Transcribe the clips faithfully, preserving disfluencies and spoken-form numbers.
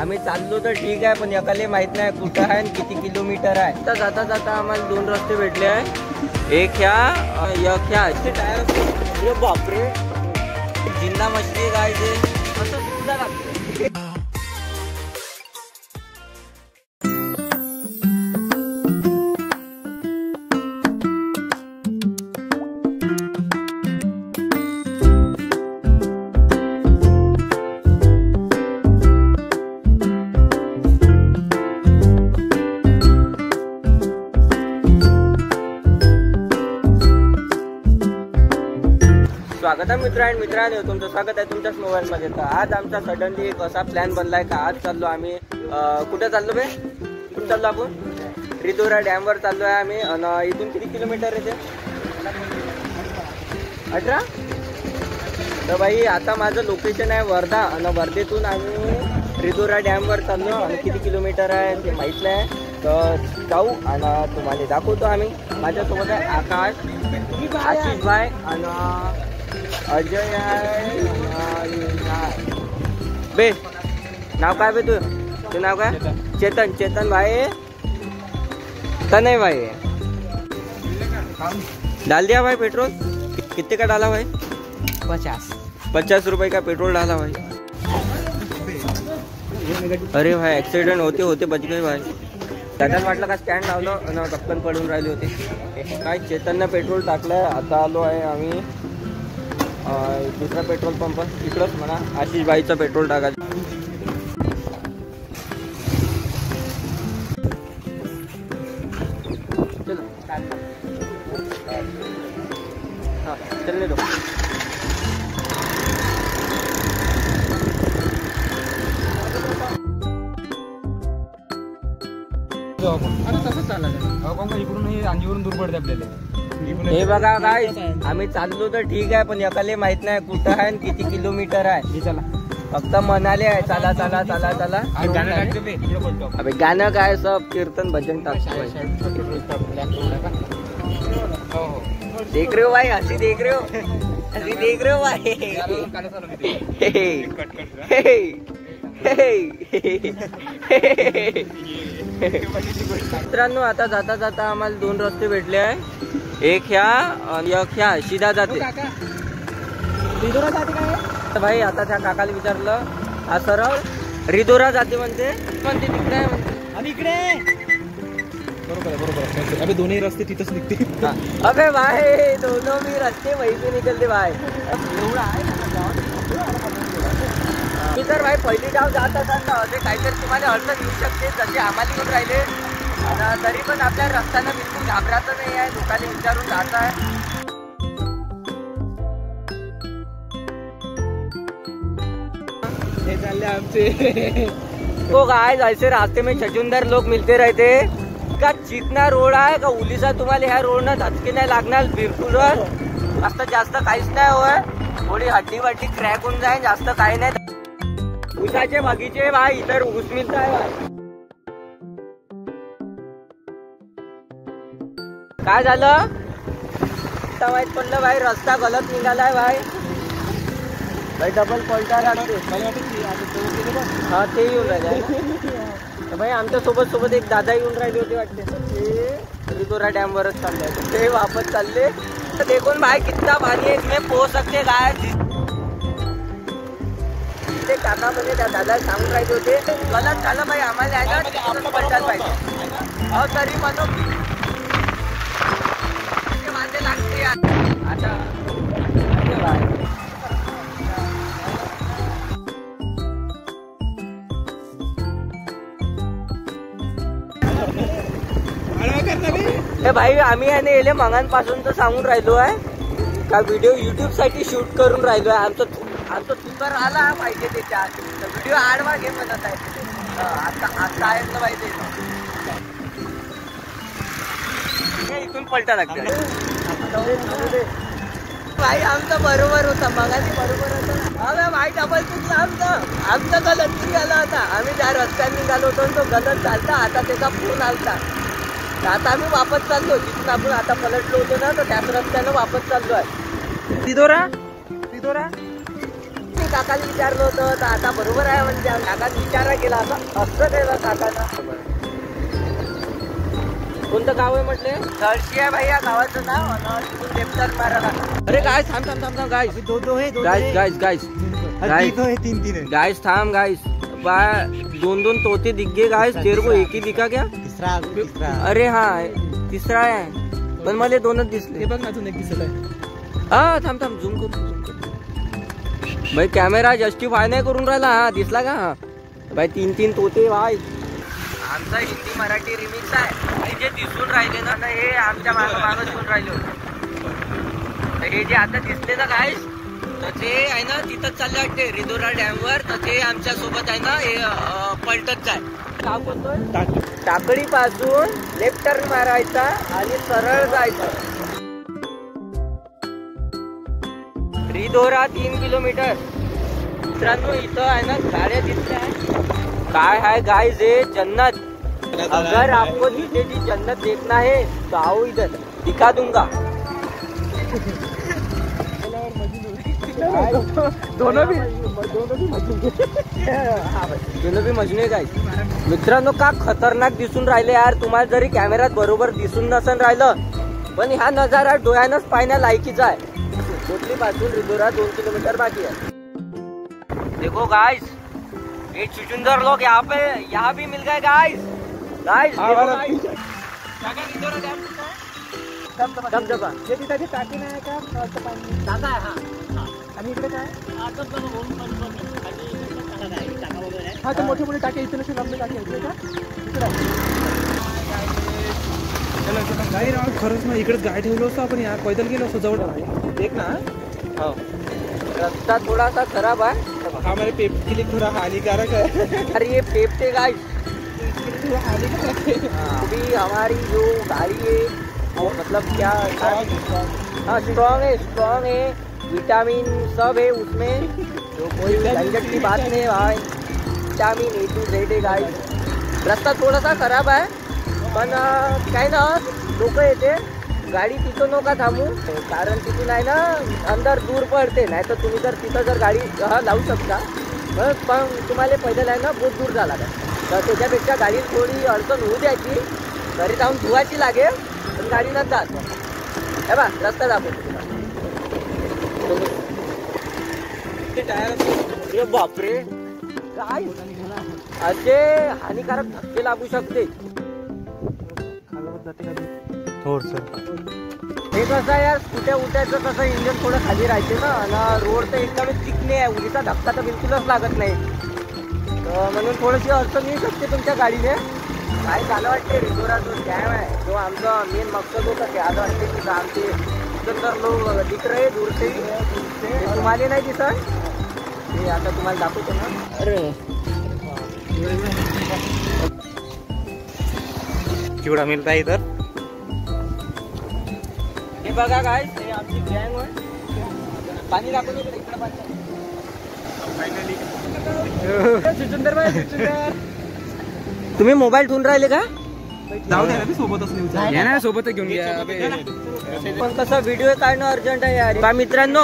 आम्ही चाललो तर ठीक आहे, पण एकाले माहित नाही कुठं आहे आणि किती किलोमीटर आहे। तर जाता जाता आम्हाला दोन रस्ते भेटले आहे, एक ह्या एक ह्या असे टायर असतो। बापरे, जिंदा मछली जायचे असं सुद्धा लागते। स्वागत आहे मित्र आणि मित्रांनो, तुमचं स्वागत आहे तुमच्याच मोबाईलमध्ये। तर आज आमचा सडनली एक असा प्लॅन बनलाय का आज चाललो आम्ही, कुठे चाललो बे कुठे चाललो आपण? रिधोरा डॅमवर चाललो आहे आम्ही। आणि इथून किती किलोमीटर आहे ते? अठरा। तर भाई आता माझं लोकेशन आहे वर्धा, आणि वर्धेतून आम्ही रिधोरा डॅमवर चाललो। आणि किती किलोमीटर आहे ते माहीत नाही, तर जाऊ आणि तुम्हाला दाखवतो आम्ही। माझ्यासोबत आहे आकाश, आशिष भाई आणि अजय आहे बे। नाव काय बे तू? तू नाव काय? चेतन। चेतन भाई तने भाई डाल दिया भाई पेट्रोल? कितने का डाला भाई? पचास पचास रुपये का पेट्रोल डाला भाई। अरे भाई एक्सीडेंट होते होते बच गए भाई। चेतन वाटलं का स्टँड लावलं ना, टपकन पडून राहिले होते काय। चेतननं पेट्रोल टाकलंय। आता आलो आहे आम्ही दुसरा पेट्रोल पंप, इकडंच म्हणा आशिष भाईचं पेट्रोल टाकायचं। हां चलने दो। अरे तसंच चाललं इकडून, हे अंजीवरून दूर पडते आपल्याला। हे बघा काय, आम्ही चाललो तर ठीक आहे, पण एकाले माहित नाही कुठं आहे आणि किती किलोमीटर आहे। चला फक्त म्हणाले आहे चला चला चला चला। अबे गाणं काय, सब कीर्तन भजन टाकतो। देख रे भाई, अशी देख रे अशी देख रे भाई। मित्रांनो आता जाता जाता आम्हाला दोन रस्ते भेटले आहे, एक ह्या आणि एक ह्या सीधा जाते रिधोरा जाते काय भाई। आता त्या काकाला विचारलं हा सरळ रिधोरा जाते म्हणते, पण ते तिकडे आहे म्हणते आणि इकडे बरोबर आहे बरोबर। अबे दोन्ही रस्ते तिथंच निघते। अबे भाई दोनों मी रस्ते वहीसे निघते भाई। एवढा आहे मी तर भाई पहिली गाव जात असताना असे काहीतरी तुम्हाला अडचण येऊ शकते, जसे आम्हाला येऊन राहिले। तरी पण आपल्या रस्त्यानं बिलकुल घाबरायचं नाही आहे, लोकांनी विचारून जात आहे। आमचे तो काय ऐसे रास्ते में छचुंदर लोग मिलते रहते का। चिकना रोड आहे का उलीसा, तुम्हाला ह्या रोड न धचके नाही लागणार बिलकुल। जास्त जास्त काहीच नाही होय, थोडी हड्डी वाटी क्रॅक होऊन जाईल, जास्त काही नाही। उसाचे बगीचे भाई, इतर ऊस मिळत आहे। काय झालं माहीत पडलं भाई, रस्ता गलत निघालाय भाई भाई डबल पलटा लागते। हा ते येऊन राहिले भाई आमच्या सोबत सोबत एक दादा येऊन राहिले होते वाटते, ते रिधोरा डॅमवरच चालले होते, ते वापस चालले। तर देखून भाई कितना पाणी आहे, इतने पोहोच सकते काय। ते काका म्हणजे त्या दादाला सांगून राहिले होते गलत झालं भाई, आम्हाला यायला पलटायला पाहिजे। हो तरी पण भाई आम्ही याने येले मंगांपासून तर सांगून राहिलो आहे का व्हिडिओ युट्यूब साठी शूट करून राहिलो आहे। आमचं आमचं तुकर आला पाहिजे त्याच्या आधी व्हिडिओ आडवा घे म्हणत आहे। आता आता आहे ना भाई ते इथून पलटा लागते भाई। आमचं बरोबर होता मंगांनी बरोबर होता। अरे भाई डबल चुकला आमचं, आमचं गलत निघाला होता। आम्ही ज्या रस्त्याने निघालो होतो तो गलत झालता, आता त्याचा फोन आलता। आता आम्ही वापस चाललो, तिथून आपण आता पलटलो होतो ना, तर त्याच रस्त्यानं वापस चाललो आहे रिधोरा रिधोरा काकाला विचारलं होतं तर आता बरोबर आहे म्हणजे काकाला विचारा केला आता असं केलं काकाला। कोणतं गाव आहे म्हटले? थळशी आहे भैया गावाचं नाव आणि देवतर मारा। अरे गाइस थांब थांब थांब थांब गाइस दो दो है दो गाइस गाइस गाइस गाइस दो है तीन तीन है गाइस थांब गाइस बा दोन दोन तोते दिख गए गाइस। तेरे को एक ही दिखा क्या? तीसरा तीसरा अरे हां तीसरा है पण मला दोनच दिसले। हे बघ ना तुने दिसला हां थांब थांब झूम कर भाई कैमेरा जस्टिफाई नहीं करून राहिला। हाँ दिसला का? हाँ भाई तीन तीन तोते भाई। आमचा हिंदी मराठी रिमिक्स आहे जे दिसून राहिले ना हे आमच्या माग माग दिसून राहिले होते हे जे आता दिसले ना गाइस तर ते आहे ना तिथंच चालले वाटते रिधोरा डॅमवर। तर ते आमच्या सोबत आहे ना हे पलटत जाय गाव कोणतं टाकळी पासून लेफ्ट टर्न मारायचा आणि सरळ जायचं। रिधोरा तीन किलोमीटर। मित्रांनो इथं आहे ना गाड्या दिसल्या काय है गाइस ये जन्नत। अगर आपको नीचे की जन्नत देखना है तो आओ इधर दिखा दूंगा। दोनों भी दोनों भी दोनों भी मजनू गाइस। मित्रांनो का खतरनाक दिसून राहिले यार। तुम्हाला जरी कॅमेरात बरोबर दिसून नसन राहिलं पण हा नजारा डोळ्यानच पाहण्यालायकीचा आहे। कोटली पासून रिधोरा दोन किलोमीटर बाकी है। देखो गाइस ये चुचुंदर लोग यहाँ पे यहाँ भी मिल गए गाइस। गाइस हाँ तो मोटे मोटे टाके इतने से लंबे टाके गाई राव खरच ना इकड़े गाय ठेवलो असतो आपण यार पैदल गेलो असतो जवळ देख ना। हां रास्ता थोड़ा सा खराब है हमारे पेट के लिए थोड़ा हानिकारक है। अरे ये पेपते गाइस थोड़ा हानिकारक है। अभी हमारी जो गाड़ी है और मतलब क्या हाँ स्ट्रांग है स्ट्रांग है विटामिन सब है उसमें जो कोई झंझट की बात नहीं भाई। विटामिन ए टू जेड है गाइस। रास्ता थोड़ा सा खराब है पण काय ना लोक येते गाड़ी तिथं नका थांबू कारण तिथून आहे ना अंदर दूर पडते नाही तर तुम्ही जर तिथं जर गाड़ी लावू शकता पण तुम्हाला पैदल आहे ना बहुत दूर जायला लागेल। तर त्याच्यापेक्षा गाड़ी थोड़ी अडचण होऊ द्यायची घरी जाऊन धुवायची लागेल पण गाडी न जात हे बा रस्ता दाखवतो ते टायर। अरे बापरे काय असे हानिकारक धक्के लागू शकते। हे कसं यार स्कूट्या उठायचं कसं इंजन थोडं खाली राहते ना आणि रोड तर एकदम चिकने आहे उलीचा धक्का तर बिलकुलच लागत नाही तर म्हणून थोडीशी अडचण येऊ शकते तुमच्या गाडीने। काय झालं वाटते रिधोरा जो डॅम आहे जो आमचा मेन मकसद होता ते आज वाटते की आमचे सुंदर लोक दिख रहे दूर से तुम्हाला नाही दिसत ते आता तुम्हाला दाखवतो ना। अरे चिवडा मिळता इधर बघा गाइस हे आमची गँग आहे पाणी लागून इकडे इकडे पाणी फायनली सुंदर भाई सुंदर तुम्ही मोबाईल ठेवून राहिले का? जाऊ द्या ना सोबतच नेऊ या ना सोबत घेऊन घ्या पण कसा व्हिडिओ काढणं अर्जंट आहे यार। बा मित्रांनो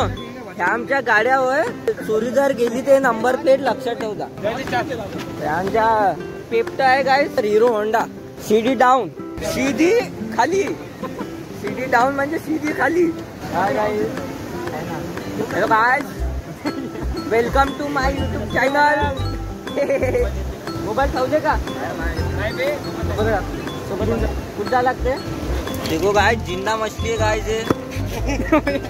ह्या आमच्या गाड्या होय चोरी जर गेली ते नंबर प्लेट लक्षात ठेवता। आमच्या पेप्टा आहे guys Hero Honda CD down CD खाली सीधी डाउन म्हणजे सीधी खाली। Hi guys hello guys welcome to my YouTube channel. Mobile खाऊ दे का नाही बे सोबत कुठला लागते। देखो गाइस जिंदा मछली है गाइस ये।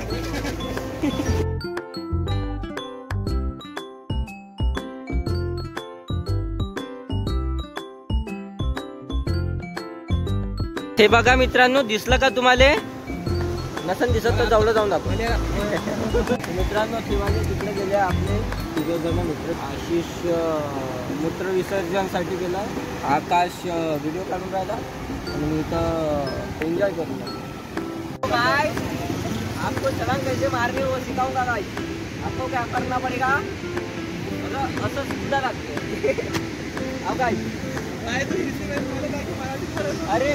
हे बघा मित्रांनो दिसलं का तुम्हाला? नसन दिसत तर जाऊला जाऊन दाखव मित्रांनो। शिवाजी तिकडे गेले आपले तिघे जण मित्र आशिष मूत्र विसर्जन साठी गेला आकाश व्हिडिओ काढून राहिला आणि मी तर एन्जॉय करून राहिलो। बाय आपको छलांग कैसे मारने वो सिखाऊंगा गाइस आपको क्या करना पड़ेगा असं सुद्धा लागते अब गाइस काय तो इसी में बोले काय मराठी। अरे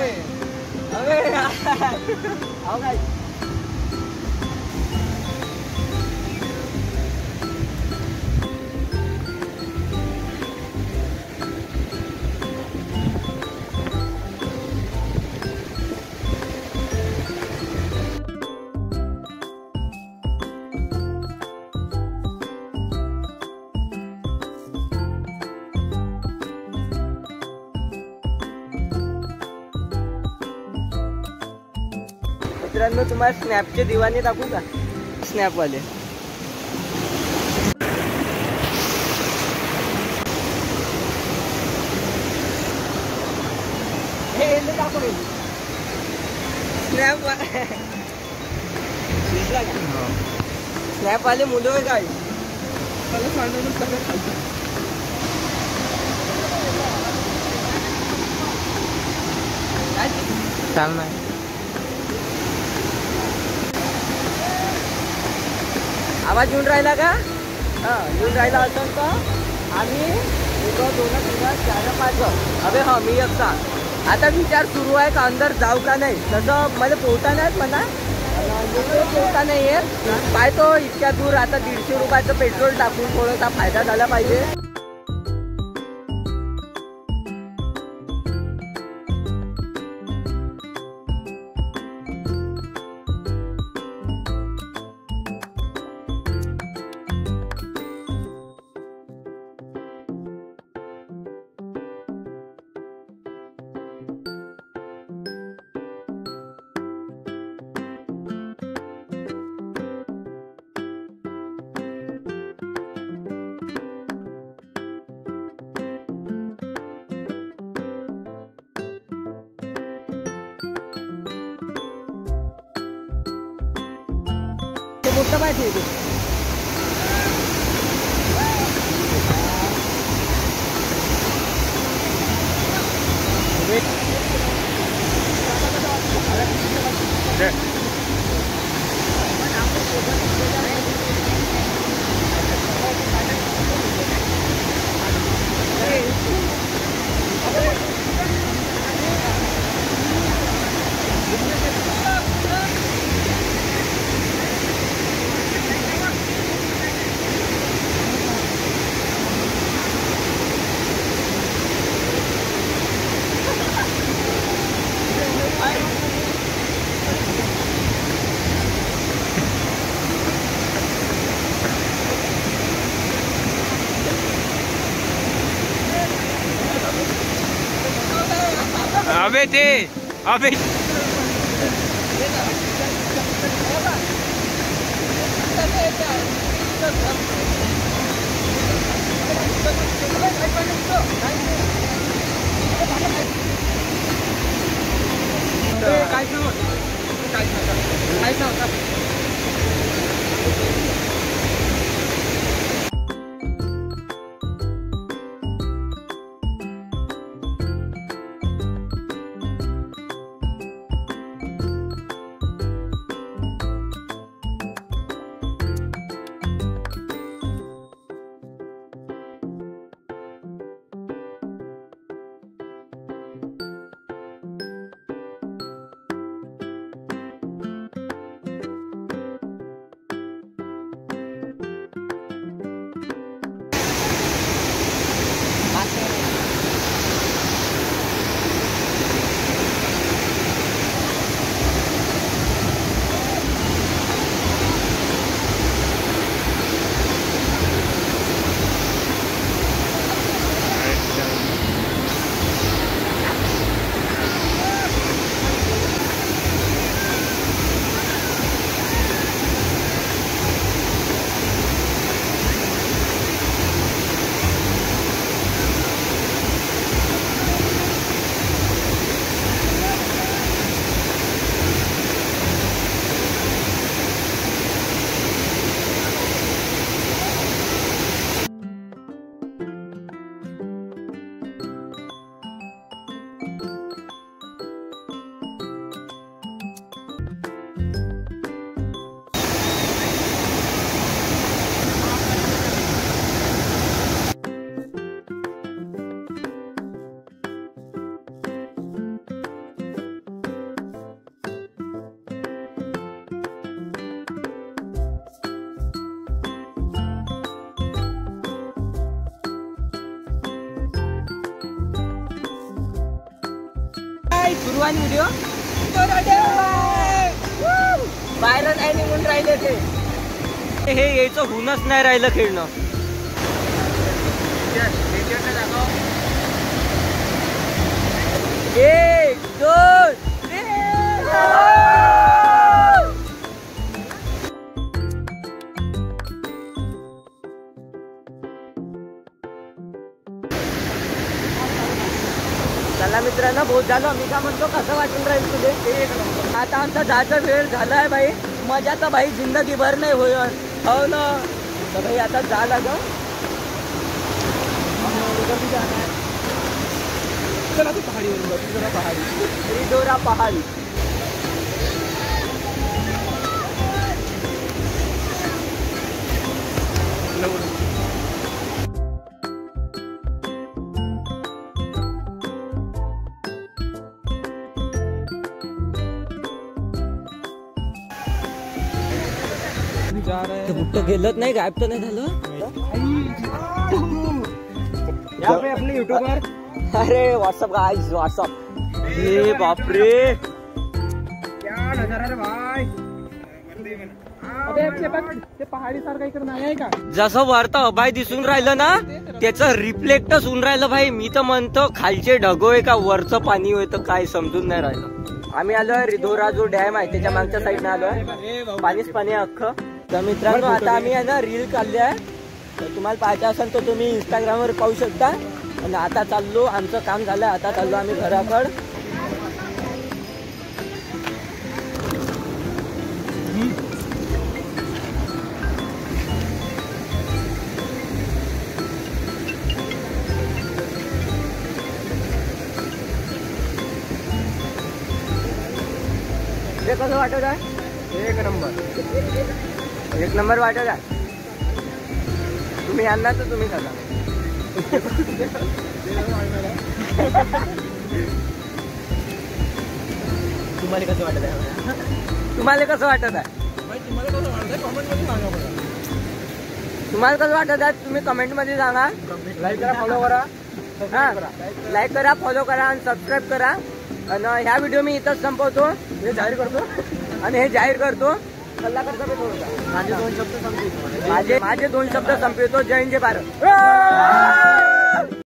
अबे आओ गाइस मित्रांनो तुम्हाला स्नॅपचे दिवाने दाखवू का स्नॅपवाले। हे हे दाखव स्नॅप दिसला का स्नॅपवाले मुलं काय मला सांगून कसं खायचं। चालना आवाज येऊन राहिला का? हाँ येऊन राहिला असेल तर आम्ही एक दोन तीन चार पाच अबे हाँ मी एक सात आता विचार सुरू आहे का अंदर जाऊ का नाही तसं मला पोहता नाही म्हणा पोहता नाही आहे पाय तो इतक्या दूर आता दीडशे रुपयाचं पेट्रोल टाकून थोडासा फायदा झाला पाहिजे। मोठा पाहिजे अबे ते अबे सुरुवात व्हिडिओ बाहेर नाही निघून राहिले ते हे यायचं होऊनच नाही राहिलं खेळणं एक दोन तीन चला मित्रांनो, बहुत झालं, मी का म्हणतो कसं वाटून राहील तुझे ते एक नंबर। आता आमचा जायचा वेळ झाला आहे भाई, मजा तर भाई जिंदगी भर नाही होईल हो ना। तर भाई आता जा लागो, उधर भी जाना है। चला तो पहाड़ी रिधोरा पहाड़ी रिधोरा पहाड़ी गेलत नहीं, गायब तो नहीं झालं पे अपने यूट्यूबर। अरे व्हाट्सअप गाइस, व्हाट्सअप। हे बाप रे, क्या नजारा रे भाई। अबे आपले पास ते पहाडी सारखं इकडे नाही आहे का, जसं वरता अभाय दिसून राहिलं ना त्याचं रिफ्लेक्ट होऊन राहिलं भाई। मी तर म्हणतो खालचे ढगो आहे का वरचं पाणी होय तर काय समजून नाही राहिलं। आम्ही आलोय रिधोरा जो डॅम आहे त्याच्या मागच्या साईडने आलोय, पाणीच पाणी अख्खं। तर मित्रांनो आता आम्ही आहे ना रील काढली आहे, तर तुम्हाला पाहायचं असेल तर तुम्ही इंस्टाग्रामवर पाहू शकता। आणि आता चाललो, आमचं काम झालं, आता चाललो आम्ही घराकड। हे कसं वाटत आहे, एक नंबर एक नंबर वाटत आहे। तुम्ही आणला तर तुम्ही खाला। तुम्हाला कसं वाटत आहे, तुम्हाला कसं वाटत आहे, तुम्हाला कसं वाटत आहे, तुम्ही कमेंट मध्ये सांगा। लाईक करा, फॉलो करा, हा लाईक करा, फॉलो करा आणि सबस्क्राईब करा। आणि ह्या व्हिडिओ मी इथंच संपवतो, हे जाहीर करतो आणि हे जाहीर करतो। सल्ला करता मी थोडा, माझे दोन शब्द संपवतो, माझे माझे दोन शब्द संपवतो। जय हिंद, जय भारत।